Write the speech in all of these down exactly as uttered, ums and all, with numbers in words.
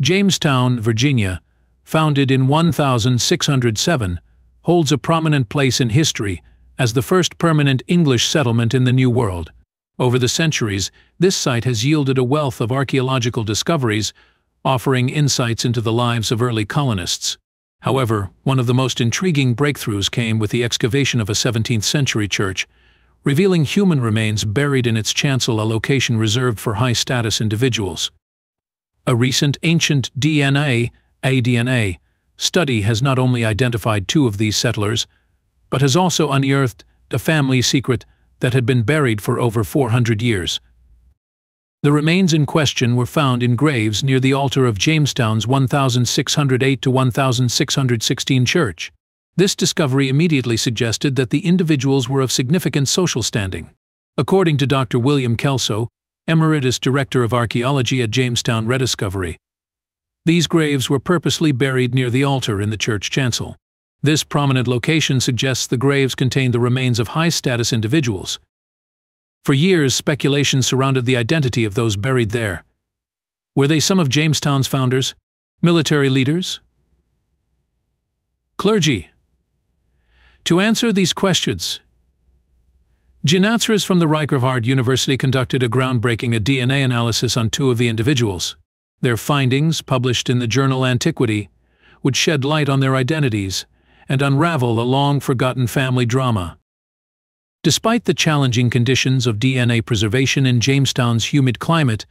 Jamestown, Virginia, founded in one thousand six hundred seven, holds a prominent place in history as the first permanent English settlement in the New World. Over the centuries, this site has yielded a wealth of archaeological discoveries, offering insights into the lives of early colonists. However, one of the most intriguing breakthroughs came with the excavation of a seventeenth century church, revealing human remains buried in its chancel, a location reserved for high-status individuals. A recent ancient D N A, A D N A, study has not only identified two of these settlers, but has also unearthed a family secret that had been buried for over four hundred years. The remains in question were found in graves near the altar of Jamestown's one thousand six hundred eight to one thousand six hundred sixteen church. This discovery immediately suggested that the individuals were of significant social standing. According to Doctor William Kelso, Emeritus Director of Archaeology at Jamestown Rediscovery, these graves were purposely buried near the altar in the church chancel. This prominent location suggests the graves contained the remains of high-status individuals. For years, speculation surrounded the identity of those buried there. Were they some of Jamestown's founders, military leaders, clergy? To answer these questions, geneticists from the Harvard University conducted a groundbreaking D N A analysis on two of the individuals. Their findings, published in the journal Antiquity, would shed light on their identities and unravel a long-forgotten family drama. Despite the challenging conditions of D N A preservation in Jamestown's humid climate,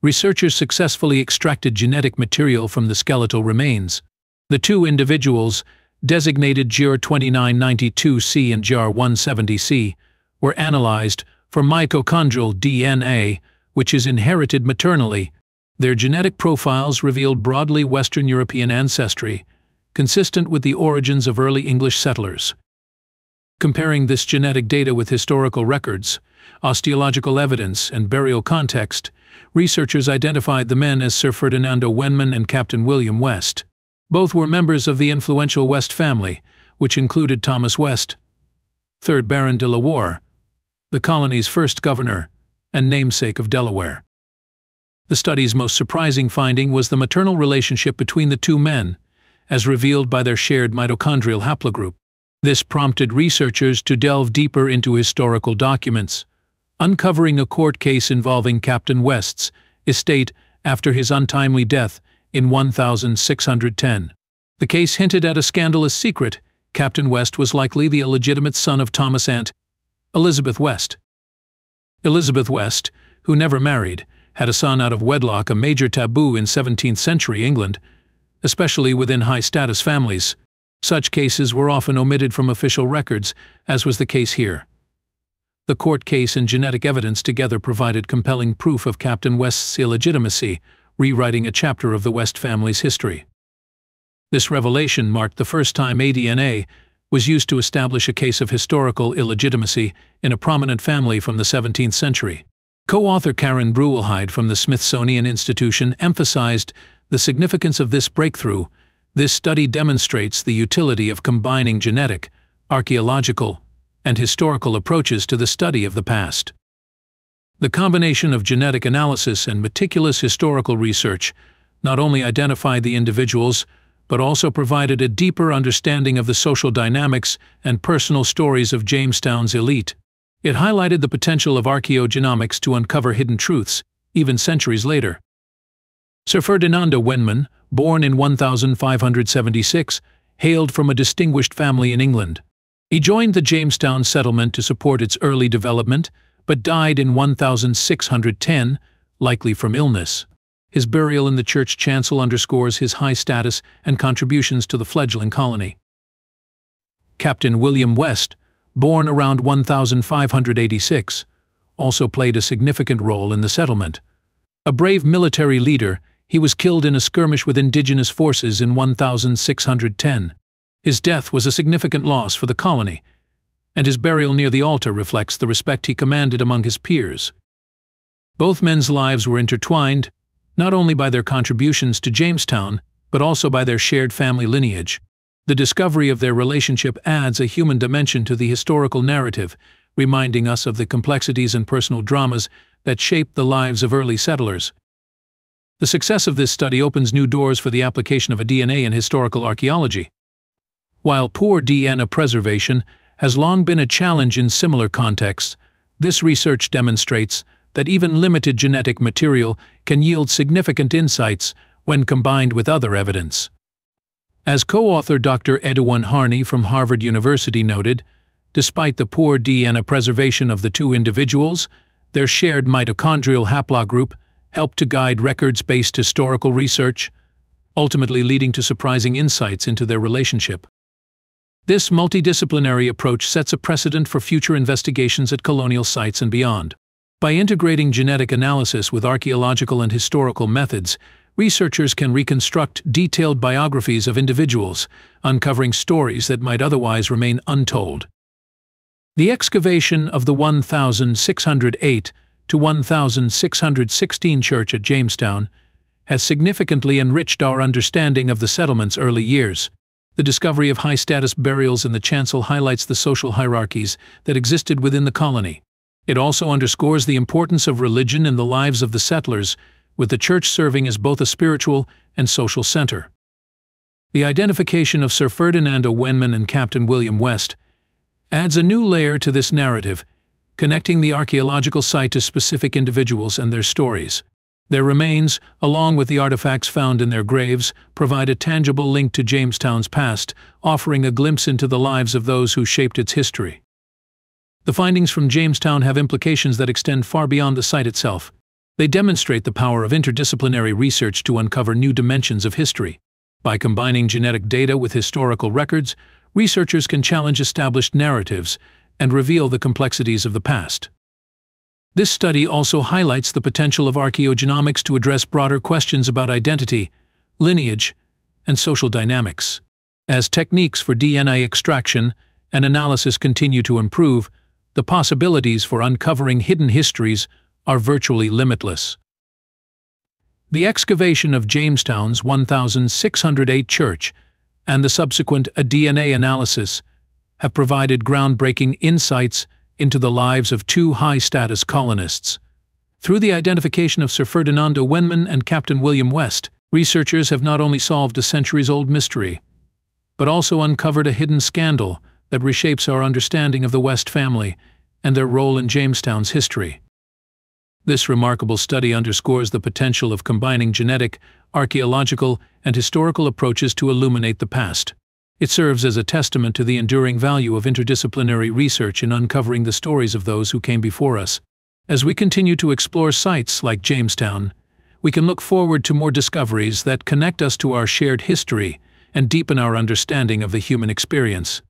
researchers successfully extracted genetic material from the skeletal remains. The two individuals, designated J R twenty-nine ninety-two C and J R one seventy C, were analyzed for mitochondrial D N A, which is inherited maternally. Their genetic profiles revealed broadly Western European ancestry, consistent with the origins of early English settlers. Comparing this genetic data with historical records, osteological evidence, and burial context, researchers identified the men as Sir Ferdinando Wenman and Captain William West. Both were members of the influential West family, which included Thomas West, third Baron De La Warr, the colony's first governor and namesake of Delaware. The study's most surprising finding was the maternal relationship between the two men, as revealed by their shared mitochondrial haplogroup. This prompted researchers to delve deeper into historical documents, uncovering a court case involving Captain West's estate after his untimely death in one thousand six hundred ten. The case hinted at a scandalous secret. Captain West was likely the illegitimate son of Thomas and Elizabeth West. Elizabeth West, who never married, had a son out of wedlock, a major taboo in seventeenth century England, especially within high-status families. Such cases were often omitted from official records, as was the case here. The court case and genetic evidence together provided compelling proof of Captain West's illegitimacy, rewriting a chapter of the West family's history. This revelation marked the first time A D N A was used to establish a case of historical illegitimacy in a prominent family from the seventeenth century. Co-author Karen Bruwelheide from the Smithsonian Institution emphasized the significance of this breakthrough. This study demonstrates the utility of combining genetic, archaeological, and historical approaches to the study of the past. The combination of genetic analysis and meticulous historical research not only identified the individuals, but also provided a deeper understanding of the social dynamics and personal stories of Jamestown's elite. It highlighted the potential of archaeogenomics to uncover hidden truths, even centuries later. Sir Ferdinando Wenman, born in one thousand five hundred seventy-six, hailed from a distinguished family in England. He joined the Jamestown settlement to support its early development, but died in one thousand six hundred ten, likely from illness. His burial in the church chancel underscores his high status and contributions to the fledgling colony. Captain William West, born around one thousand five hundred eighty-six, also played a significant role in the settlement. A brave military leader, he was killed in a skirmish with indigenous forces in one thousand six hundred ten. His death was a significant loss for the colony, and his burial near the altar reflects the respect he commanded among his peers. Both men's lives were intertwined, not only by their contributions to Jamestown, but also by their shared family lineage. The discovery of their relationship adds a human dimension to the historical narrative, reminding us of the complexities and personal dramas that shaped the lives of early settlers. The success of this study opens new doors for the application of A D N A in historical archaeology. While poor D N A preservation has long been a challenge in similar contexts, this research demonstrates that even limited genetic material can yield significant insights when combined with other evidence. As co-author Doctor Edouan Harney from Harvard University noted, despite the poor D N A preservation of the two individuals, their shared mitochondrial haplogroup helped to guide records-based historical research, ultimately leading to surprising insights into their relationship. This multidisciplinary approach sets a precedent for future investigations at colonial sites and beyond. By integrating genetic analysis with archaeological and historical methods, researchers can reconstruct detailed biographies of individuals, uncovering stories that might otherwise remain untold. The excavation of the one thousand six hundred eight to one thousand six hundred sixteen church at Jamestown has significantly enriched our understanding of the settlement's early years. The discovery of high-status burials in the chancel highlights the social hierarchies that existed within the colony. It also underscores the importance of religion in the lives of the settlers, with the church serving as both a spiritual and social center. The identification of Sir Ferdinando Wenman and Captain William West adds a new layer to this narrative, connecting the archaeological site to specific individuals and their stories. Their remains, along with the artifacts found in their graves, provide a tangible link to Jamestown's past, offering a glimpse into the lives of those who shaped its history. The findings from Jamestown have implications that extend far beyond the site itself. They demonstrate the power of interdisciplinary research to uncover new dimensions of history. By combining genetic data with historical records, researchers can challenge established narratives and reveal the complexities of the past. This study also highlights the potential of archaeogenomics to address broader questions about identity, lineage, and social dynamics. As techniques for D N A extraction and analysis continue to improve, the possibilities for uncovering hidden histories are virtually limitless. The excavation of Jamestown's one thousand six hundred eight church and the subsequent A D N A analysis have provided groundbreaking insights into the lives of two high-status colonists. Through the identification of Sir Ferdinando Wenman and Captain William West, researchers have not only solved a centuries-old mystery, but also uncovered a hidden scandal that reshapes our understanding of the West family and their role in Jamestown's history. This remarkable study underscores the potential of combining genetic, archaeological, and historical approaches to illuminate the past. It serves as a testament to the enduring value of interdisciplinary research in uncovering the stories of those who came before us. As we continue to explore sites like Jamestown, we can look forward to more discoveries that connect us to our shared history and deepen our understanding of the human experience.